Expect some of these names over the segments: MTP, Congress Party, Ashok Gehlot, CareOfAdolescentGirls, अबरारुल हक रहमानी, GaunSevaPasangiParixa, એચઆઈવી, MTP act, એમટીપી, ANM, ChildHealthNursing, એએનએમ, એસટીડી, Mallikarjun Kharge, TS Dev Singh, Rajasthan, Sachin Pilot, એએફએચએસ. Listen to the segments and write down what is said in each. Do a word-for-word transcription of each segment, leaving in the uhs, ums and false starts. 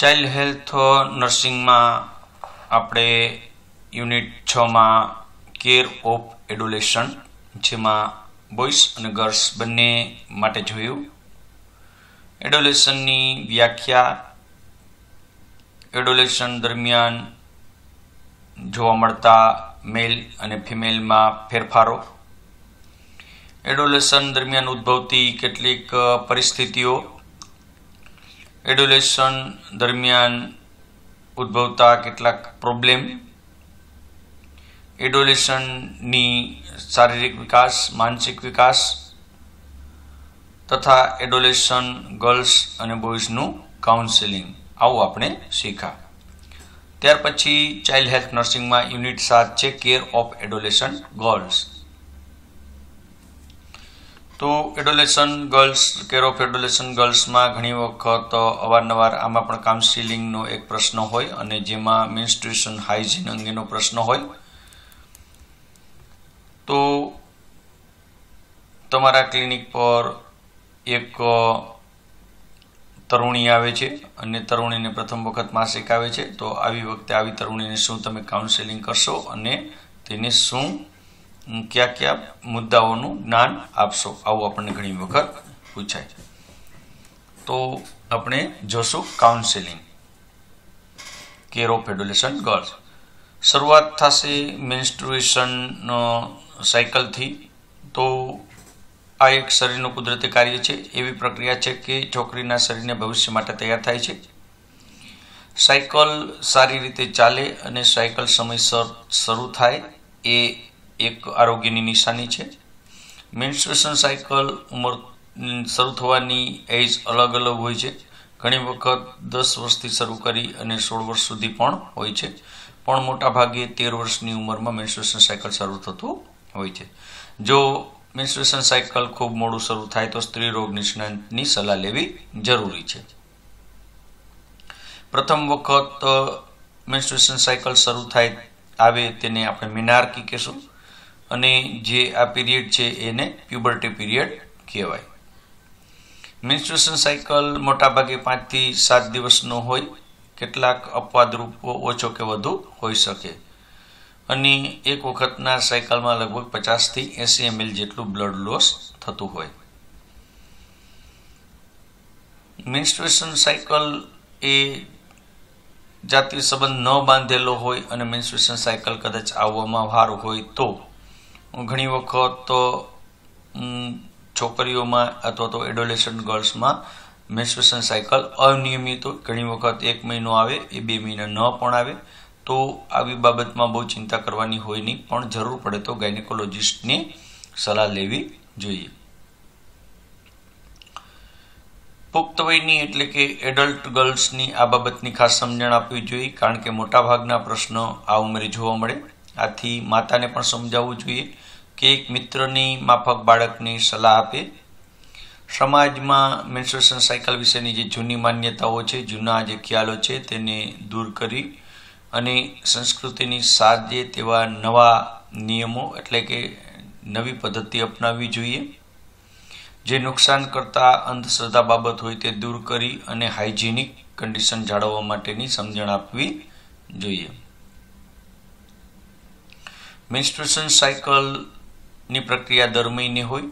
Child health નર્સિંગમાં આપણે unit છ માં કેર ઓફ એડોલેશન જેમાં બોયસ અને ગર્લ્સ બંને માટે જોયું એડોલેશનની વ્યાખ્યા, એડોલેશન દરમિયાન જોવા મળતા મેલ અને ફિમેલમાં ફેરફારો, એડોલેશન દરમિયાન ઉદ્ભવતી કેટલીક પરિસ્થિતિઓ, એડોલેશન દરમિયાન ઉદ્ભવતા કેટલાક પ્રોબ્લેમ, એડોલેશનની શારીરિક વિકાસ, માનસિક વિકાસ તથા એડોલેશન ગર્લ્સ અને બોયઝનું કાઉન્સેલિંગ, આવું આપણે શીખ્યા। त्यार पछी चाइल्ड हेल्थ नर्सिंग में यूनिट सात छे केयर ऑफ एडोलेशन गर्ल्स। तो adolescent girls, care of adolescent girls में घणी वखत अवारनवार आमां पण काउंसिलिंग नो एक प्रश्न होय अने जेमां मेन्स्ट्रुएशन हाइजीन अंगेनो प्रश्न होय। तो तमारा क्लिनिक पर एक तरुणी आवे छे अने तरुणीने प्रथम वखत मासिक आवे छे, तो आवी वखते आवी तरुणीने शुं तमे काउंसेलिंग करशो अने तेने शुं क्या क्या मुद्दाओनुं ज्ञान आपशो, आवुं आपणे घणी वखत पूछाय। तो आपणे जोशुं counselling care of adolescent girls. शरूआत थशे मेन्स्ट्रुएशन साइकल थी। तो आ एक शरीर कुदरती कार्य है, एवं प्रक्रिया है कि छोकरीना शरीर ने भविष्य माटे तैयार थाय छे। साइकल सारी रीते चाले अने साइकल समयसर शरू थाय ए एक आरोग्यनी निशानी है। मेन्स्ट्रुएशन साइकल उमर शरू थवानी एज अलग अलग होय छे। घणी वखत दस वर्षथी शरू करी अने सोळ वर्ष सुधी पण होय छे, पण मोटा भागे तेर वर्षनी उमरमां मेन्स्ट्रुएशन साइकल शरू थतुं होय छे। जो मेन्स्ट्रुएशन साइकल खूब मोडू शुरू थाय तो स्त्री रोग निष्णातनी सलाह लेवी जरूरी है। प्रथम वखत मेन्स्ट्रुएशन साइकल शुरू थाय आवे तेने आपणे मेनार्की कहीशुं अने जे आ पीरियड छे एने प्यूबर्टी पीरियड कहेवाय। मेन्स्ट्रुएशन साइकल मोटा भागे पांच थी सात दिवसनो होय, केटलाक अपवादरूप ओछो के वधु होई शके अने एक वखतना साइकल में लगभग पचास थी एसी एम एल जेटलू ब्लड लॉस थतुं होय। मेन्स्ट्रुएशन साइकल ए जातीय संबंध न बांधेलो होय अने मेन्स्ट्रुएशन साइकल कदाच आववामां वार होय तो घणी वखत तो छोकरीओमां अथवा तो एडोलेसेंट गर्ल्स में मेन्स्ट्रुएशन साइकल अनियमित होय। घणी वखत एक महीनो आवे ए बे महीना न पण आवे, तो आवी बाबत में बहुत चिंता करवानी होय नहीं, पण जरूर पड़े तो गायनेकोलॉजिस्ट ने सलाह लेवी जोईए। पुख्त वयनी एटले के एडल्ट गर्ल्स नी आ बाबतनी खास समजण आपवी जोईए, कारण के मोटा भागना प्रश्न आ उमरे जोवा मळे। आथी माताने पण समजाववू जोईए के एक मित्रनी माफक बाळकनी सलाह आपे। समाजमां मेन्स्ट्रुएशन साइकल विशेनी जे जूनी मान्यताओ छे, जूना जे ख्यालो छे तेने दूर करी अने संस्कृतिनी साजे तेवा नवा नियमों एटले के नवी पद्धति अपनावी जोईए। जे नुकसान करता अंधश्रद्धा बाबत होय ते दूर करी अने हाइजीनिक कंडीशन जाळववा माटेनी समजण आपवी जोईए। मेन्स्ट्रुएशन साइकल नी प्रक्रिया दर महीने होय।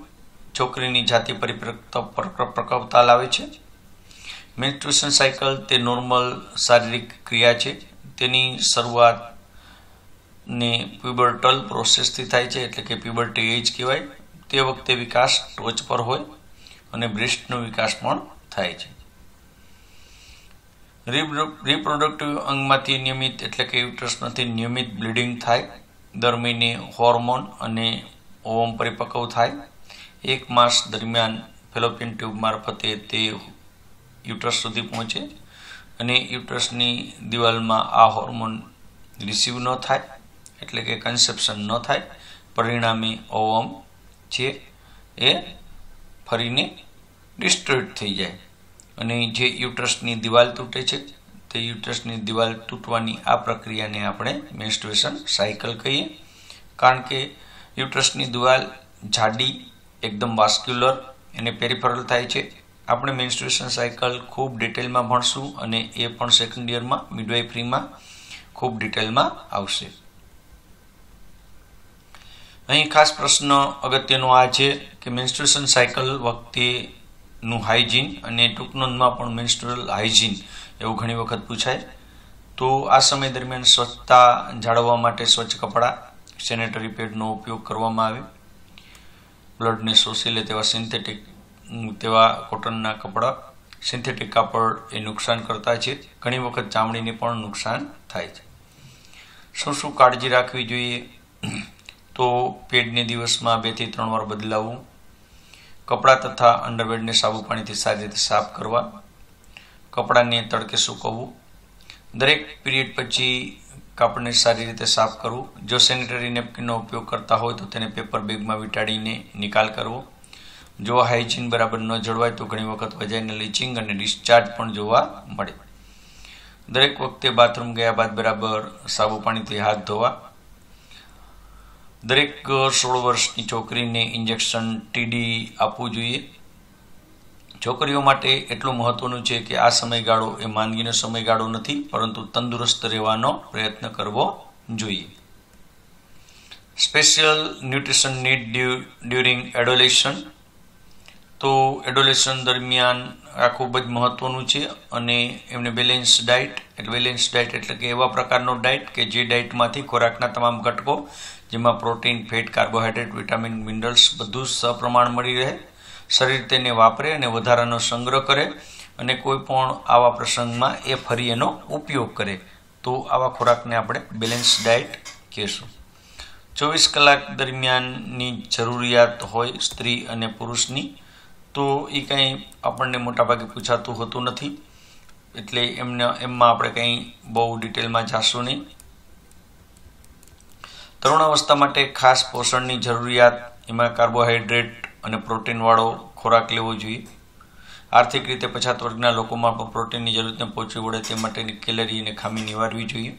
छोकरीनी जाति परिपक्वता परिपक्वता लावे छे। मेन्स्ट्रुएशन साइकल ते नॉर्मल शारीरिक क्रिया छे, तेनी शरूआत ने प्यूबर्टल प्रोसेस थी थाय छे एटले के प्यूबर्टी एज कहेवाय। ते वखते विकास टोच पर होय अने ब्रेस्ट नो विकास पण थाय छे। रिप्रोडक्टिव अंगमांथी नियमित एटले के युट्रसमांथी नियमित ब्लीडिंग थाय। दर महीने होर्मोन अने ओवम परिपक्व थाय। एक मास दरमियान फेलोपियन ट्यूब मार्फते ते युट्रस सुधी पहोंचे अने युट्रसनी दीवाल में आ होर्मोन रिसीव न थाय एटले के कन्सेप्शन न थाय। परिणामे ओवम छे ए फरीने डिस्ट्रॉयड थी जाए अने जे युट्रसनी दीवाल तूटे छे ते युट्रसनी दीवाल तूटवानी आ प्रक्रिया ने आपणे मेन्स्ट्रुएशन साइकल कहीए, कारण के युट्रसनी दीवाल जाडी एकदम वास्क्युलर अने पेरिफेरल थाय छे। આપણે મેન્સ્ટ્રુએશન સાયકલ ખૂબ ડિટેલમાં ભણશું અને એ પણ સેકન્ડ યરમાં મિડવાઇફરીમાં ખૂબ ડિટેલમાં આવશે। અહીં ખાસ પ્રશ્ન અગત્યનો આ છે કે મેન્સ્ટ્રુએશન સાયકલ વખતેનું હાઇજીન અને ટૂંકનોંધમાં પણ મેન્સ્ટ્રુઅલ હાઇજીન એવું ઘણી વખત પૂછાય। तो आ समय दरमियान स्वच्छता जाळववा माटे स्वच्छ कपड़ा सेनेटरी पेडनो उपयोग करवामां आवे। ब्लड ने शोषी ले तेवा सिंथेटिक तेवा कॉटनना कपड़ा सिंथेटिक कापड़ ए नुकसान करता है। घणी वखत चामडीने पण नुकसान थाय छे। शुं शुं काळजी राखवी जोईए तो पेडने दिवसमां बे थी त्रण वार बदलाववुं। कपड़ा तथा अंडरवेरने साबु पाणीथी सारी रीते साफ करवा। कपड़ाने तड़के सूकववुं। दरेक पीरियड पछी कापड़ने सारी रीते साफ करवू। जो सेनेटरी नेपकिननो उपयोग करता हो तो तेने पेपर बेग में वींटाड़ीने निकाल करवो। जो हाइजीन बराबर न जळवाय तो घणी वखत वजाइनल लीचिंग अने डिस्चार्ज पण जोवा मळे। दरेक वखते बाथरूम गया बाद बराबर साबु पाणीथी हाथ धोवा। दरेक सोळ वर्षनी छोकरीने इंजेक्शन टीडी आपवू जोईए। छोकरीओ माटे एटलुं महत्वनुं छे के आ समयगाळो ए માંદગીનો સમયગાળો નથી પરંતુ તંદુરસ્ત રહેવાનો પ્રયત્ન કરવો જોઈએ। Special nutrition need during adolescence, તો એડોલેશન દરમિયાન આ ખૂબ જ મહત્વનું છે અને એમને બેલેન્સ ડાયટ એટલે બેલેન્સ ડાયટ એટલે કે એવા પ્રકારનો ડાયટ કે જે ડાયટમાંથી ખોરાકના તમામ ઘટકો જેમાં protein, fat, carbohydrate, vitamin, minerals બધું જ સપ્રમાણ મળી રહે। शरीर तेने वापरे अने वधारानो संग्रह करे अने कोईपण आवा प्रसंगमां ए फरी एनो उपयोग करे तो आवा खोराकने आपणे बेलेन्स डायट कहीशुं। चोवीस कलाक दरमियाननी जरूरियात होय स्त्री अने पुरुषनी तो ए कंई आपणने मोटा भागे पूछातुं होतुं नथी एटले एमने एमां आपणे कंई बहु डिटेलमां जाशुं नहीं। तरुणावस्था माटे खास पोषणनी जरूरियात एमां कार्बोहाइड्रेट अने प्रोटीन वाळो खोराक लेवो जोईए। आर्थिक रीते पछात वर्गना लोकोमां पण प्रोटीननी जरूरतने पहोंचवी वळे ते माटेनी केलरी अने खामी निवारवी जोईए।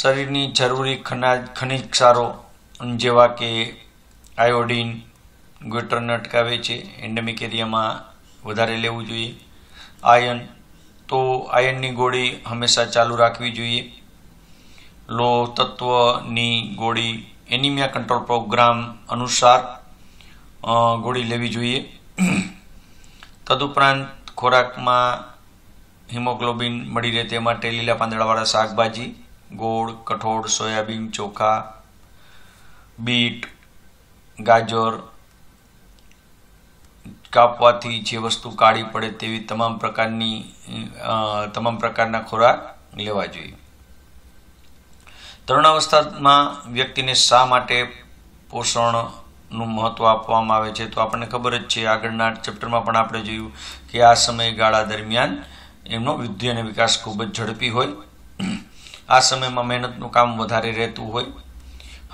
शरीरनी जरूरी खनिज खनिज क्षारो जेवा के आयोडीन ग्लूटेन अटकावे छे। एंडेमिक एरियामां वधारे लेवू जोईए। आयर्न तो आयर्ननी गोळी हमेशा चालू राखवी जोईए। लोह तत्वनी गोळी एनीमिया कंट्रोल प्रोग्राम अनुसार गोळी लेवी जोईए। तदुपरांत खोराकमां हिमोग्लोबिन मळी रहे ते माटे लीला પાંદડાવાળા शाकभाजी, गोळ, कठोळ, सोयाबीन, चोखा, बीट, गाजर, कापवाथी जे वस्तु काळी पड़े तेवी तमाम प्रकारनी तमाम प्रकारना खोराक लेवा जोईए। तरुणावस्थामां व्यक्तिने शा माटे पोषण નું મહત્વ આપવામાં આવે છે તો આપણને ખબર જ છે। આગળના ચેપ્ટરમાં પણ આપણે જોયું કે આ સમયગાળા દરમિયાન એમનો વૃદ્ધિ અને વિકાસ ખૂબ જ ઝડપી હોય। આ સમયમાં મહેનતનું કામ વધારે રહેતું હોય।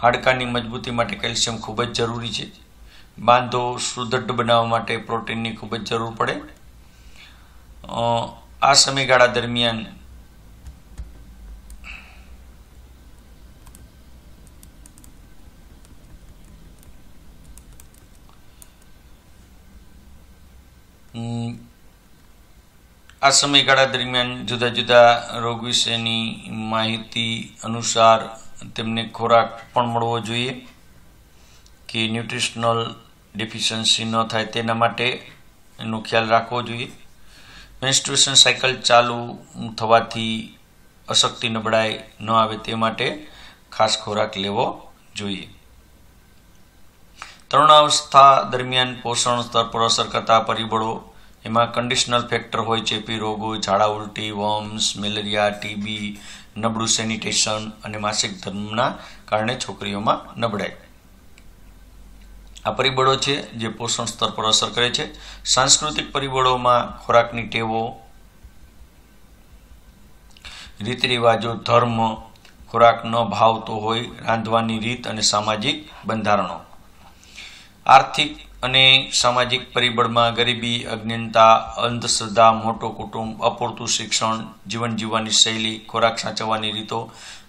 હાડકાની મજબૂતી માટે કેલ્શિયમ ખૂબ જ જરૂરી છે। બાંધો સુદૃઢ બનાવવા માટે પ્રોટીનની ખૂબ જ જરૂર પડે। આ સમયગાળા દરમિયાન आ समयगाळा दरमियान जुदा जुदा रोग विषयनी माहिती अनुसार तेमने खोराक पण मळवो जोईए कि न्यूट्रिशनल डेफिशियन्सी न थाय तेना माटे एनो ख्याल राखवो जोईए। मेन्स्ट्रुएशन सायकल चालू थवाथी अशक्ति नबळाई न आवे ते माटे खास खोराक लेवो जोईए। तरुणावस्था दरमियान पोषण स्तर पर असर करता परिबळो एमां कंडिशनल फेक्टर होय चेपी रोगो, झाड़ा उलटी, वर्म्स, मेलेरिया, टीबी, नबळुं सेनिटेशन अने मासिक धर्मना कारणे छोकरीओमां नबळाई। आ परिबळो छे जे पोषण स्तर पर असर करे छे। सांस्कृतिक परिबळोमां खोराकनी टेवो, रीतिरिवाजो, धर्म, खोराक न भावतो होय, रांधवानी रीत अने सामाजिक बंधारणो। आर्थिक अने सामाजिक परिबळमां गरीबी, अज्ञानता, अंधश्रद्धा, मोटो कुटुंब, अपूरतुं शिक्षण, जीवन जीववानी शैली, खोराक साचववानी रीतो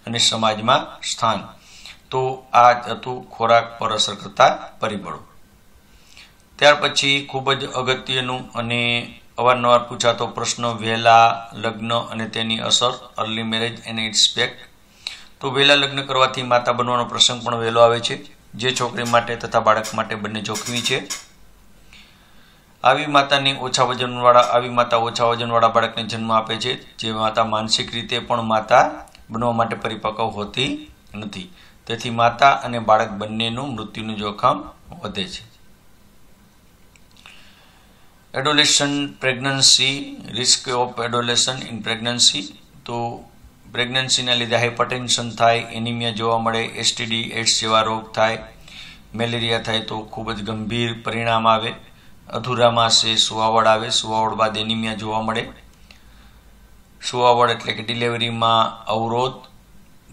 अने समाजमां स्थान। तो आ हतुं खोराक पर असर करता परिबळो। ત્યાર પછી ખૂબ જ અગત્યનું અને અવારનવાર પૂછાતો પ્રશ્ન વહેલા લગ્ન અને તેની અસર, early marriage and its effect. તો વહેલા લગ્ન કરવાથી માતા બનવાનો પ્રસંગ પણ વહેલો આવે છે, જે છોકરી માટે તથા બાળક માટે બંને જોખમી છે. આવી માતાને ઓછા વજનવાળા આવી માતા ઓછા વજનવાળા બાળકને જન્મ આપે છે, જે માતા માનસિક રીતે પણ માતા બનવા માટે પરિપક્વ હોતી નથી. તેથી માતા અને બાળક બંનેનું મૃત્યુનું જોખમ વધે છે. Adolescent pregnancy, risk of adolescent in pregnancy. तो प्रेग्नेंसी ने लीधे हाइपरटेंशन थाय, एनीमिया जोवा मळे, एसटीडी एड्स जेवा रोग थाय, मेलेरिया थाय तो खूब ज गंभीर परिणाम आवे. अधूरा मासे सुवावड़ आवे, सुवावड़ बाद एनीमिया जोवा मळे, सुवावड़ एटले के डिलिवरी में अवरोध,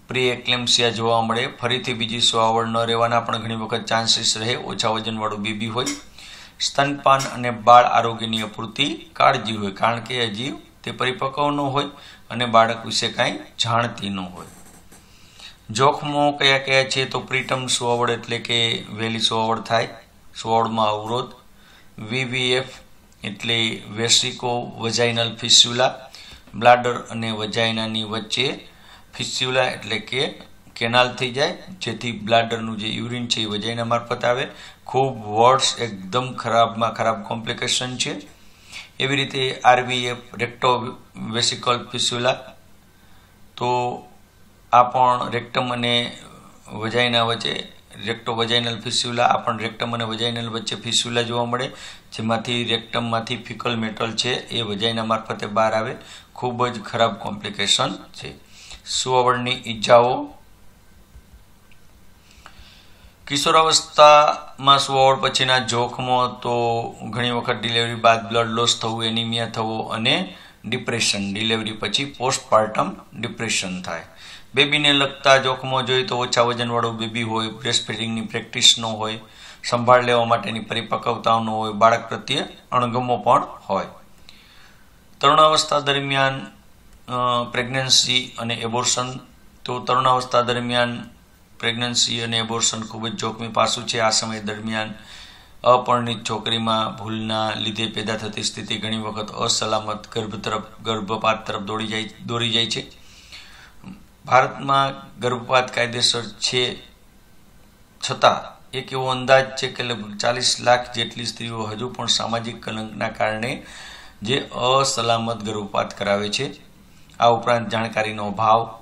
प्री एक्लेम्सिया जोवा मळे, फरीथी बीजी सुवावड़ न रहेवाना पण घणी वखत चांसीस रहे. ओछा वजनवाळुं बेबी होय, स्तनपान अने बाळ आरोग्यनी अपूरती काळजी होय, कारण के हजी ते परिपक्व न होय अने बाळक विषे कांई जाणती न होय. जोखमो कया कया छे? तो प्रीटर्म सुवावड़ एटले के वहेली सुवावड़ थाय, सुवावड़मां अवरोध, वीवीएफ एटले वेसिको वजाइनल फिस्युला, ब्लाडर अने वजाइनानी वच्चे फिस्युला एटले के केनाल थी जाए, जेथी ब्लाडरनु जे यूरिन छे वजाइना मार्फत आवे. खूब वर्ड्स एकदम खराब में खराब कॉम्प्लिकेशन है. एवं रीते आरवीएफ रेक्टो वेसिकल फिस्युला, तो आपण रेक्टम अने वजाइना वच्चे रेक्टो वजाइनल फिस्युला, आपण रेक्टम अने वजाइनल वच्चे फिस्युला जोवा मळे, जेमांथी रेक्टम मांथी फिकल मेटल छे ए वजाइना मार्फते बहार आवे. खूब ज खराब कॉम्प्लिकेशन है. सुवावड़नी इजाओ, किशोरावस्था में सुवावड़ पछीना जोखमों तो घणी वखत डिलिवरी बाद ब्लड लॉस थवुं, एनीमिया थवो अने डिप्रेशन, डिलिवरी पछी पोस्टपार्टम डिप्रेशन थाय. बेबी ने लगता जोखमों जोईए तो ओछा वजनवाळो बेबी होय, ब्रेस्ट फीडिंगनी प्रेक्टिस न होय, संभाळ लेवा माटेनी परिपक्वता न होय, बाळक प्रत्ये अणगमो पण होय. तरुणावस्था दरमियान प्रेग्नेंसी अने एबोर्शन. तो तरुणावस्था दरमियान प्रेग्नेंसी अने एबोर्शन खूब जोखमी पासू है. आ समय दरमियान अपरिणित छोकरी में भूलना लीधे पैदा थती स्थिति घणी वखत असलामत गर्भ तरफ गर्भपात तरफ दौड़ी जाय दौरी जाय छे. भारत में गर्भपात कायदेसर छे, छतां एक एवो अंदाज है कि लगभग चालीस लाख जेटली स्त्रीओ हजू पण सामाजिक कलंकना कारणे जे असलामत गर्भपात करावे छे. आ उपरांत जाणकारीनो अभाव,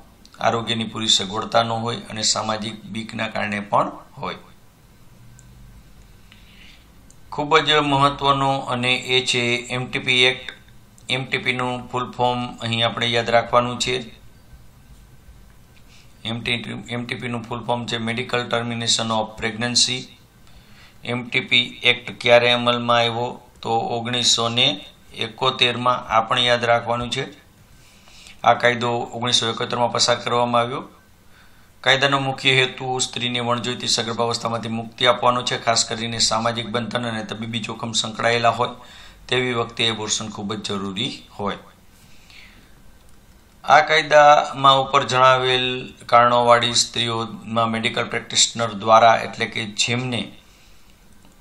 आरोग्यनी पूरी सगवड़ता न होय अने सामाजिक बीकना कारणे पण होय. खूब ज महत्वनो अने ए छे एमटीपी एक्ट. एमटीपी नुं फूल फॉर्म अहीं आपणे याद राखवानुं छे. एमटीपी नुं फूल फॉर्म छे medical termination of pregnancy. MTP act क्यारे अमलमां आव्यो? तो ओगनीसो ने एकोतेर मां. आपणे याद राखवानुं छे. आ कायदो ओगनीस सौ एकोतेर में पसार करवामां आव्यो. कायदानो मुख्य हेतु स्त्रीने वणजोईती सगर्भावस्थामांथी मुक्ति आपवानो छे, खास करीने सामाजिक बंधन अने तबीबी जोखम संकळायेला होय तेवी वखते एबोर्शन खूब ज जरूरी होय. आ कायदामां उपर जणावेल कारणोवाळी स्त्रीओमां मेडिकल प्रेक्टिशनर द्वारा एटले के जेमने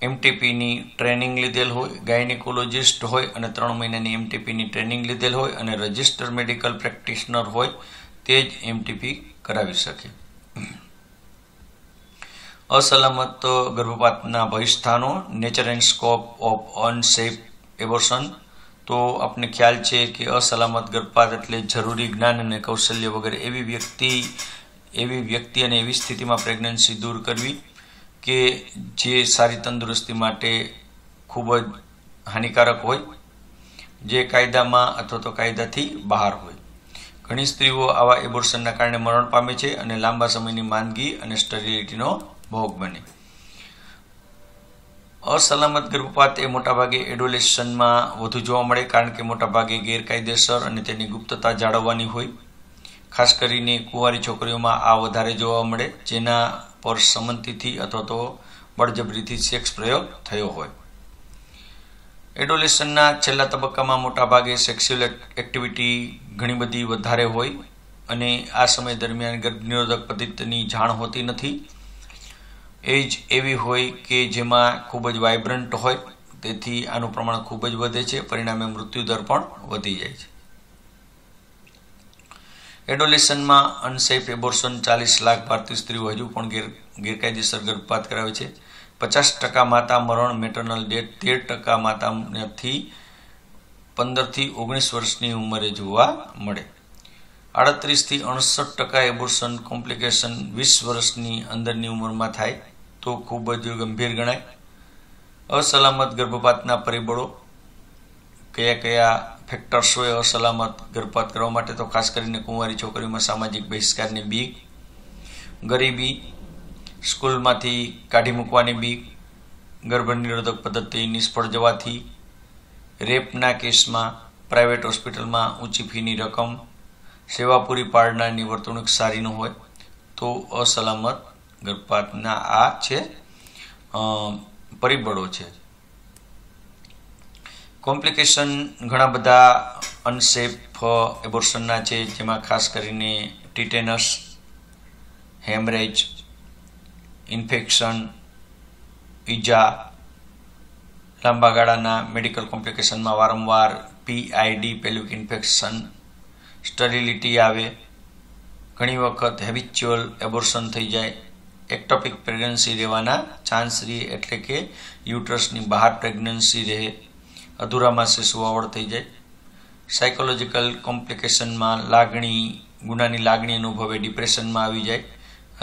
एमटीपीनी ट्रेनिंग लीधेल होय, गायनेकोलॉजिस्ट होय अने त्रण महीनानी एमटीपीनी ट्रेनिंग लीधेल होय अने रजिस्टर्ड मेडिकल प्रेक्टिशनर होय ते ज एमटीपी करावी शके. असलामत गर्भपातना भयस्थानो, nature and scope of unsafe abortion. तो आपने ख्याल छे कि असलामत गर्भपात एटले जरूरी ज्ञान अने कौशल्य वगैरे एवी व्यक्ति एवी व्यक्ति अने एवी स्थितिमां प्रेग्नेंसी दूर करवी के जे सारी तंदुरस्ती माटे खूब हानिकारक होय, जे कायदामां अथवा तो कायदाथी बहार होय. घणी स्त्रीओ आवा एबोर्शनना कारणे मरण पामे छे अने लांबा समयनी માંદગી अने स्टेरिलिटीनो भोग बने. असलामत गर्भपात ए मोटाभागे एडोलेशनमां વધુ જોવા મળે, કારણ કે મોટાભાગે ગેરકાયદેસर અને તેની ગુપ્તતા જાળવવાની હોય. खास करीने कुंवारी छोकरीओमां आ वधारे જોવા મળે, जेना पर सम्मतिथी अथवा तो बळजबरीथी सेक्स प्रयोग थयो होय. एडोलेशनना छेल्ला तबक्कामां मोटा भागे सेक्स्युअल एक्टिविटी घणी बधी वधारे होय अने आ समय दरमियान गर्भ निरोधक पद्धतिनी जाण होती नथी. એજ એવી હોય કે જેમાં ખૂબ જ વાઇબ્રન્ટ હોય તેથી આનું પ્રમાણ ખૂબ જ વધે છે, પરિણામે મૃત્યુદર પણ વધી જાય છે। એડોલેશનમાં અનસેફ એબોર્શન ચાલીસ લાખ ભારતીય સ્ત્રીઓ હજુ પણ ગેર ગેરકાયદેસર ગર્ભપાત કરાવે છે। પચાસ ટકા માતા મરણ મેટરનલ ડેથ તેર ટકા માતાથી પંદરથી ઓગણીસ વર્ષની ઉંમરે જોવા મળે। આડત્રીસથી અડસઠ ટકા એબોર્શન કોમ્પ્લિકેશન વીસ વર્ષની અંદરની ઉંમરમાં થાય તો ખૂબ જ ગંભીર ગણાય। અસલામત ગર્ભપાતના પરિબળો કયા કયા ફેક્ટર્સ હોય અસલામત ગર્ભપાત કરવા માટે, તો ખાસ કરીને કુંવારી છોકરીઓમાં સામાજિક બહિષ્કારની બીક, ગરીબી, સ્કૂલમાંથી કાઢી મૂકવાની બીક, ગર્ભ નિરોધક પદ્ધતિ નિષ્ફળ જવાથી, રેપના કેસમાં પ્રાઇવેટ હોસ્પિટલમાં ઊંચી ફીની રકમ, સેવા પૂરી પાડનારની વર્તણૂક સારી ન હોય, તો અસલામત ગર્ભપાતના આ છે પરિબળો છે। કોમ્પ્લિકેશન ઘણા બધા અનસેફ એબોર્શનના છે, જેમાં ખાસ કરીને ટીટેનસ, હેમરેજ, ઇન્ફેક્શન, ઈજા, લાંબા ગાળાના મેડિકલ કોમ્પ્લિકેશનમાં વારંવાર પીઆઈડી પેલ્વિક ઇન્ફેક્શન, સ્ટરીલિટી આવે, ઘણી વખત હેબિચ્યુઅલ એબોર્શન થઈ જાય, એક્ટોપિક પ્રેગ્નન્સી રહેવાના ચાન્સ રહે એટલે કે યુટ્રસની બહાર પ્રેગ્નન્સી રહે, અધૂરામાં શિશુ અવળ થઈ જાય, સાયકોલોજીકલ કોમ્પ્લિકેશનમાં લાગણી ગુનાની લાગણી અનુભવે ડિપ્રેશનમાં આવી જાય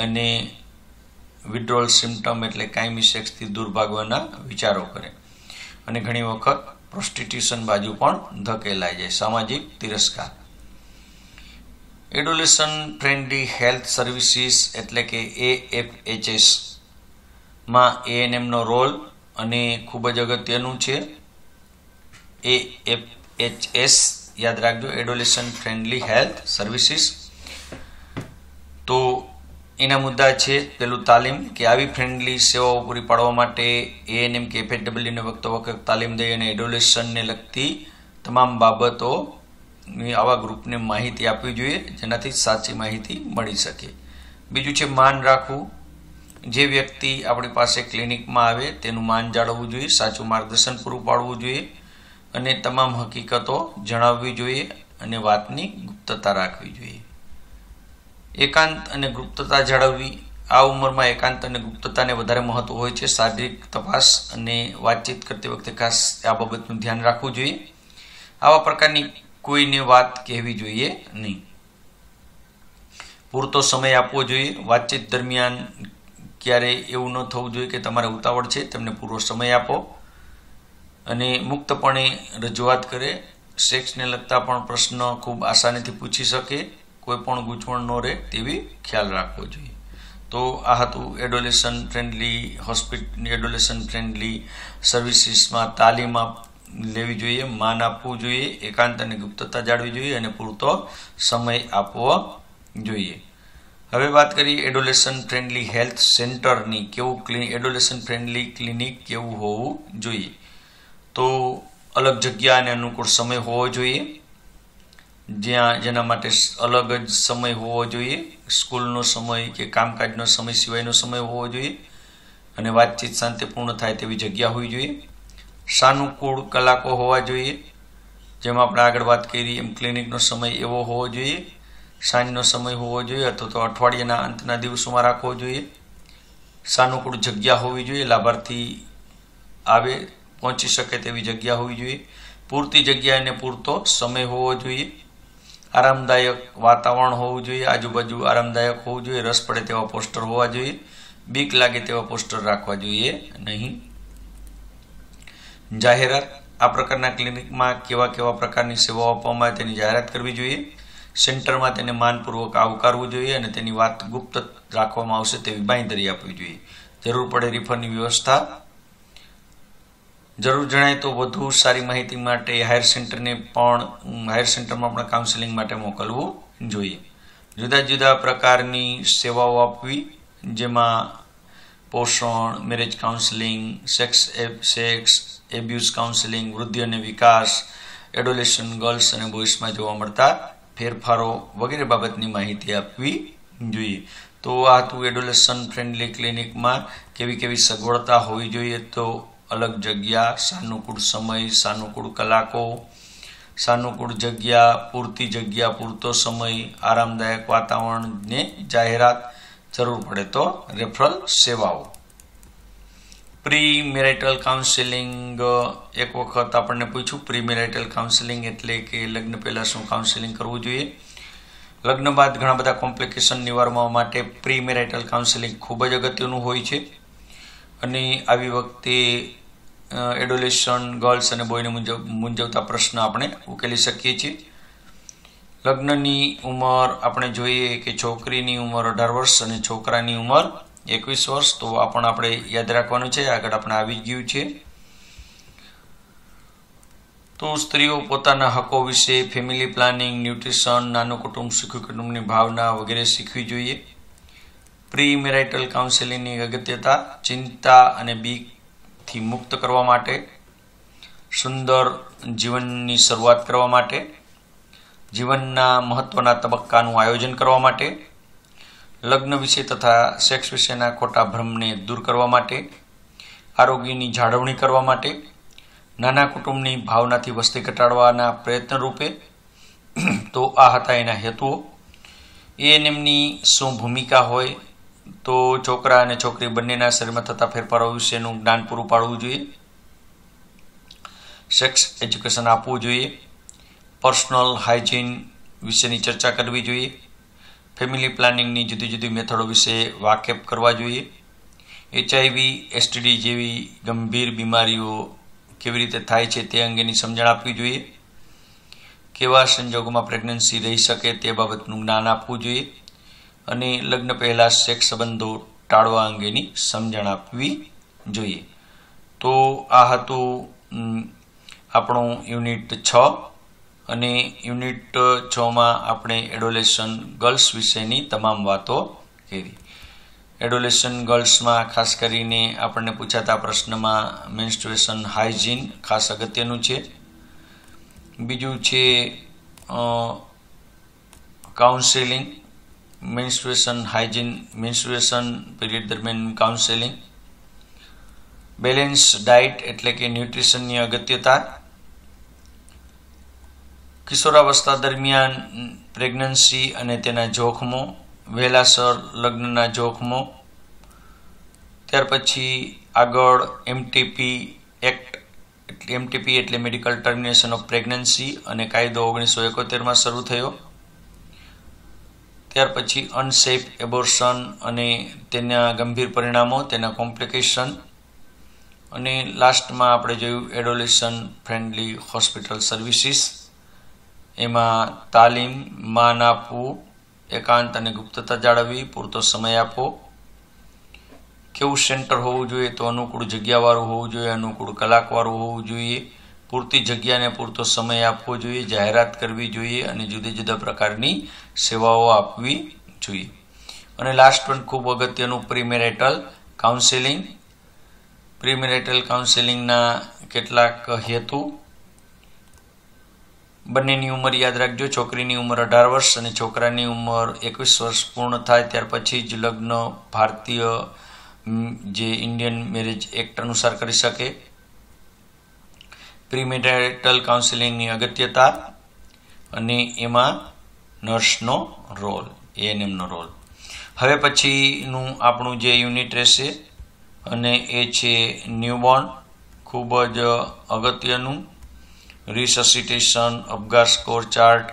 અને વિડ્રોલ સિમ્ટમ એટલે કાયમી સેક્સથી દૂર ભાગવાના વિચારો કરે અને ઘણી વખત પ્રોસ્ટિટ્યુશન બાજુ પણ ધકેલાઈ જાય, સામાજિક તિરસ્કાર। એડોલેશન ફ્રેન્ડલી હેલ્થ સર્વિસીસ એટલે કે એએફએચએસમાં એએનએમનો રોલ અને ખૂબ જ અગત્યનું છે। ए एफ एच एस याद रखो, एडोलेशन फ्रेंडली हेल्थ सर्विसेस। तो एना मुद्दा है पेलू तालीम कि आ फ्रेंडली सेवाओं पूरी पाड़वा माटे ए एन एम के एफ एच डब्ल्यू ने वक्त वक्त तालीम दई अने एडोलेशन ने लगती तमाम बाबतों आवा ग्रुप ने माहिती आपवी जोईए जेनाथी साची माहिती मळी सके। बीजू छे मान राखवू, जे व्यक्ति अपनी पास क्लिनिक में आवे तेनु मान जाळवू जोईए, साचुं मार्गदर्शन पूरू पाड़वू जोईए અને તમામ હકીકતો જણાવવી જોઈએ અને વાતની ગુપ્તતા રાખવી જોઈએ। એકાંત અને ગુપ્તતા જાળવવી, આ ઉંમરમાં એકાંત અને ગુપ્તતાને વધારે મહત્વ હોય છે। શારીરિક તપાસ અને વાતચીત કરતી વખતે ખાસ આ બાબતનું ધ્યાન રાખવું જોઈએ, આવા પ્રકારની કોઈને વાત કહેવી જોઈએ નહીં। પૂરતો સમય આપવો જોઈએ, વાતચીત દરમિયાન ક્યારેય એવું ન થવું જોઈએ કે તમારે ઉતાવળ છે, તેમને પૂરો સમય આપો અને મુક્તપણે રજૂઆત કરે। સેક્સને લગતા પણ પ્રશ્નો ખૂબ આસાનીથી પૂછી શકે, કોઈ પણ ગૂંચવણ ન રહે તેવી ખ્યાલ રાખવો જોઈએ। તો આ હતું adolescent friendly hospital adolescent friendly સર્વિસીસમાં તાલીમ લેવી જોઈએ, માન આપવું જોઈએ, એકાંત અને ગુપ્તતા જાળવી જોઈએ અને પૂરતો સમય આપવો જોઈએ। હવે વાત કરીએ એડોલેશન ફ્રેન્ડલી હેલ્થ સેન્ટરની, કેવું ક્લિનિક એડોલેશન ફ્રેન્ડલી ક્લિનિક કેવું હોવું જોઈએ। तो अलग जगह अने अनुकूल समय होवो जोईए, ज्यां जेना माटे अलग ज समय होवो जोईए, स्कूलनो समय के कामकाजनो समय सिवायनो समय होवो जोईए अने वातचीत शांतिपूर्ण थाय तेवी जग्या होवी जोईए। सानुकूल कलाको होवा जोईए, जेमां आपणे आगळ वात करी एम क्लिनिकनो समय एवो होवो जोईए, सांजनो समय होवो जोईए अथवा तो अठवाडियाना अंतना दिवसोमां राखवो जोईए। सानुकूल जग्या होवी जोईए, लाभार्थी आवे पहुंची सके तेवी जग्या होवी जोईए, पूरती जग्या अने पूरतो समय होवो जोईए, आरामदायक वातावरण होवुं जोईए, आजूबाजू आरामदायक होवुं जोईए, रस पड़े तेवा पोस्टर होवा जोईए, बीक लागे तेवा पोस्टर राखवा जोईए नहीं। जाहेरात, आ प्रकारना क्लिनिकमां केवा केवा प्रकारनी सेवाओ आपवामां आवे तेनी जाहेरात करवी जोईए, सेंटरमां तेने मानपूर्वक आवकारवुं जोईए अने तेनी वात गुप्त राखवामां आवशे तेवी बांयधરી આપવી જોઈએ। જરૂર પડે રિફરની વ્યવસ્થા जरूर जणाय तो वधु सारी माहिती माटे हायर सेंटर ने पण हायर सेंटर में पण काउंसलिंग माटे मोकलवुं जोईए। जुदा जुदा प्रकारनी सेवाओ आपवी, जेमां पोषण, marriage counselling, sex sex abuse counselling, वृद्धि अने विकास, एडोलेशन गर्ल्स अने बॉयसमां जोवा मळता फेरफारो वगैरे बाबतनी माहिती आपवी जोईए। તો આ હતું એડોલેસન્ટ ફ્રેન્ડલી ક્લિનિકમાં કેવી કેવી સગવડતા હોવી જોઈએ, તો અલગ જગ્યા, સાનુકૂળ સમય, સાનુકૂળ કલાકો, સાનુકૂળ જગ્યા, પૂરતી જગ્યા, પૂરતો સમય, આરામદાયક વાતાવરણને જાહેરાત જરૂર પડે તો રેફરલ સેવાઓ. પ્રી મેરિટલ કાઉન્સેલિંગ એક વખત આપણને પૂછ્યું, પ્રી મેરિટલ કાઉન્સેલિંગ એટલે કે લગ્ન પહેલાં શું કાઉન્સેલિંગ કરવું જોઈએ. લગ્ન બાદ ઘણા બધા કોમ્પ્લિકેશન નિવારવા માટે પ્રી મેરિટલ કાઉન્સેલિંગ ખૂબ જ અગત્યનું હોય છે અને આવી વખતે એડોલેસન્ટ ગર્લ્સ અને બોયને મૂંઝવતા પ્રશ્ન આપણે ઉકેલી શકીએ છીએ. લગ્નની ઉંમર આપણે જોઈએ કે છોકરીની ઉંમર અઢાર વર્ષ અને છોકરાની ઉંમર એકવીસ વર્ષ, તો આ પણ આપણે યાદ રાખવાનું છે. આગળ આપણે આવી જ ગયું છે. તો સ્ત્રીઓ પોતાના હકો વિશે ફેમિલી પ્લાનિંગ, ન્યુટ્રિશન, નાનું કુટુંબ, સુખી કુટુંબની ભાવના વગેરે શીખવી જોઈએ. પ્રી મેરિટલ કાઉન્સેલિંગની અગત્યતા ચિંતા અને બીકથી મુક્ત કરવા માટે, સુંદર જીવનની શરૂઆત કરવા માટે, જીવનના મહત્વના તબક્કાનું આયોજન કરવા માટે, લગ્ન વિશે તથા સેક્સ વિશેના ખોટા ભ્રમને દૂર કરવા માટે, આરોગ્યની જાળવણી કરવા માટે, નાના કુટુંબની ભાવનાથી વસ્તી ઘટાડવાના પ્રયત્ન રૂપે. તો આ હતા એના હેતુઓ. એએનએમની શું ભૂમિકા હોય, તો છોકરા અને છોકરી બંનેના શરીરમાં થતા ફેરફારો વિશેનું જ્ઞાન પૂરું પાડવું જોઈએ, સેક્સ એજ્યુકેશન આપવું જોઈએ, પર્સનલ હાઇજીન વિશેની ચર્ચા કરવી જોઈએ, ફેમિલી પ્લાનિંગની જુદી જુદી મેથડો વિશે વાકેફ કરવા જોઈએ, એચઆઈવી, એસટીડી જેવી ગંભીર બીમારીઓ કેવી રીતે થાય છે તે અંગેની સમજણ આપવી જોઈએ, કેવા સંજોગોમાં પ્રેગ્નન્સી રહી શકે તે બાબતનું જ્ઞાન આપવું જોઈએ અને લગ્ન પહેલાં સેક્સ સંબંધો ટાળવા અંગેની સમજણ આપવી જોઈએ. તો આ હતું આપણું યુનિટ છ અને યુનિટ છ માં આપણે એડોલેસન્ટ ગર્લ્સ વિશેની તમામ વાતો કરી. એડોલેસન્ટ ગર્લ્સમાં ખાસ કરીને આપણને પૂછાતા પ્રશ્નમાં મેન્સ્ટ્રુએશન હાઇજીન ખાસ અગત્યનું છે. બીજું છે counselling, menstruation hygiene, menstruation period દરમિયાન કાઉન્સેલિંગ, બેલેન્સ ડાયટ એટલે કે ન્યુટ્રિશનની અગત્યતા, કિશોરાવસ્થા દરમિયાન પ્રેગ્નન્સી અને તેના જોખમો, વહેલાસર લગ્નના જોખમો, ત્યાર પછી આગળ એમટીપી એક્ટ એટલે એમટીપી એટલે મેડિકલ ટર્મિનેશન ઓફ પ્રેગ્નન્સી અને કાયદો ઓગણીસો એકોતેરમાં શરૂ થયો. ત્યાર પછી અનસેફ એબોર્શન અને તેના ગંભીર પરિણામો, તેના કોમ્પ્લિકેશન અને લાસ્ટમાં આપણે જોયું એડોલેસન્ટ ફ્રેન્ડલી હોસ્પિટલ સર્વિસીસ. એમાં તાલીમ, માન આપવું, એકાંત અને ગુપ્તતા જાળવવી, પૂરતો સમય આપવો, કેવું સેન્ટર હોવું જોઈએ, તો અનુકૂળ જગ્યાવાળું હોવું જોઈએ, અનુકૂળ કલાકવાળું હોવું જોઈએ, પૂરતી જગ્યાને પૂરતો સમય આપવો જોઈએ, જાહેરાત કરવી જોઈએ અને જુદા જુદા પ્રકારની સેવાઓ આપવી જોઈએ. અને લાસ્ટ પણ ખૂબ અગત્યનું પ્રીમેરિટલ કાઉન્સેલિંગ. પ્રીમેરિટલ કાઉન્સેલિંગના કેટલાક હેતુ. બંનેની ઉંમર યાદ રાખજો, છોકરીની ઉંમર અઢાર વર્ષ અને છોકરાની ઉંમર એકવીસ વર્ષ પૂર્ણ થાય ત્યાર પછી જ લગ્ન ભારતીય જે ઇન્ડિયન મેરેજ એક્ટ અનુસાર કરી શકે. પ્રીમેરિટલ કાઉન્સેલિંગની અગત્યતા અને એમાં નર્સનો રોલ, એએનએમનો રોલ. હવે પછીનું આપણું જે યુનિટ રહેશે અને એ છે ન્યૂબોર્ન, ખૂબ જ અગત્યનું રિસસિટેશન અપઘાત સ્કોર ચાર્ટ,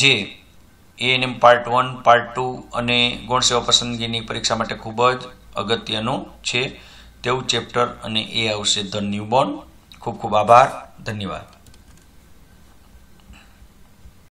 જે એએનએમ part one, part two અને ગૌણ સેવા પસંદગીની પરીક્ષા માટે ખૂબ જ અગત્યનું છે તેવું ચેપ્ટર અને એ આવશે ધ ન્યૂબોર્ન. ખૂબ ખૂબ આભાર, ધન્યવાદ.